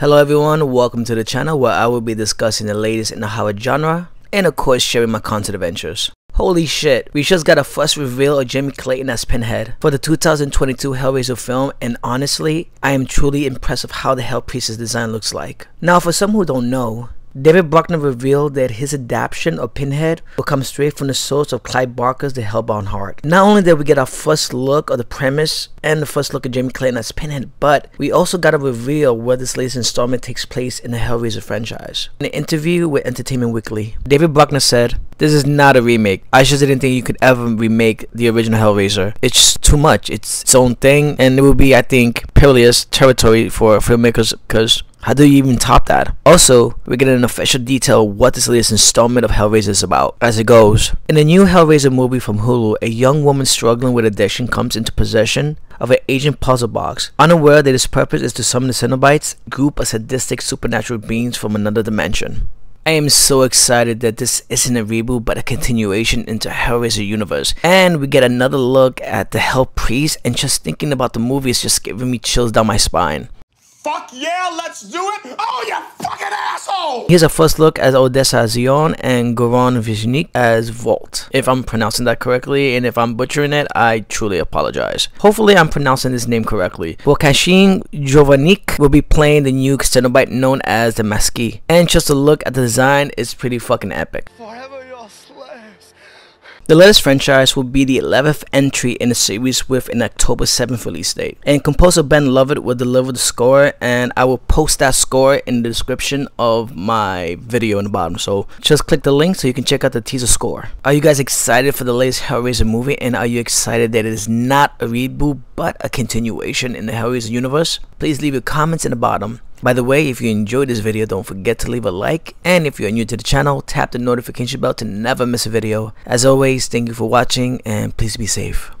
Hello everyone, welcome to the channel where I will be discussing the latest in the horror genre and of course sharing my content adventures. Holy shit, we just got a first reveal of Jamie Clayton as Pinhead for the 2022 Hellraiser film, and honestly, I am truly impressed with how the Hell Priest's design looks like. Now for some who don't know, David Bruckner revealed that his adaptation of Pinhead will come straight from the source of Clive Barker's The Hellbound Heart. Not only did we get our first look of the premise and the first look at Jamie Clayton as Pinhead, but we also got a reveal where this latest installment takes place in the Hellraiser franchise. In an interview with Entertainment Weekly, David Bruckner said, "This is not a remake. I just didn't think you could ever remake the original Hellraiser. It's just too much. It's its own thing, and it would be, I think, perilous territory for filmmakers because how do you even top that?" Also, we get an official detail of what this latest installment of Hellraiser is about. As it goes, in the new Hellraiser movie from Hulu, a young woman struggling with addiction comes into possession of an ancient puzzle box, unaware that its purpose is to summon the Cenobites, a group of sadistic supernatural beings from another dimension. I am so excited that this isn't a reboot but a continuation into Hellraiser universe, and we get another look at the Hell Priest, and just thinking about the movie is just giving me chills down my spine. Fuck yeah, let's do it! Oh, you fucking asshole! Here's a first look at Odessa as Zion and Goran Vujnic as Vault. If I'm pronouncing that correctly, and if I'm butchering it, I truly apologize. Hopefully I'm pronouncing his name correctly. Vukasin Jovanic will be playing the new Xenobite known as the Masquis. And just a look at the design is pretty fucking epic. Forever your slaves. The latest franchise will be the 11th entry in the series with an October 7th release date. And composer Ben Lovett will deliver the score, and I will post that score in the description of my video in the bottom. So just click the link so you can check out the teaser score. Are you guys excited for the latest Hellraiser movie, and are you excited that it is not a reboot but a continuation in the Hellraiser universe? Please leave your comments in the bottom. By the way, if you enjoyed this video, don't forget to leave a like, and if you're new to the channel, tap the notification bell to never miss a video. As always, thank you for watching, and please be safe.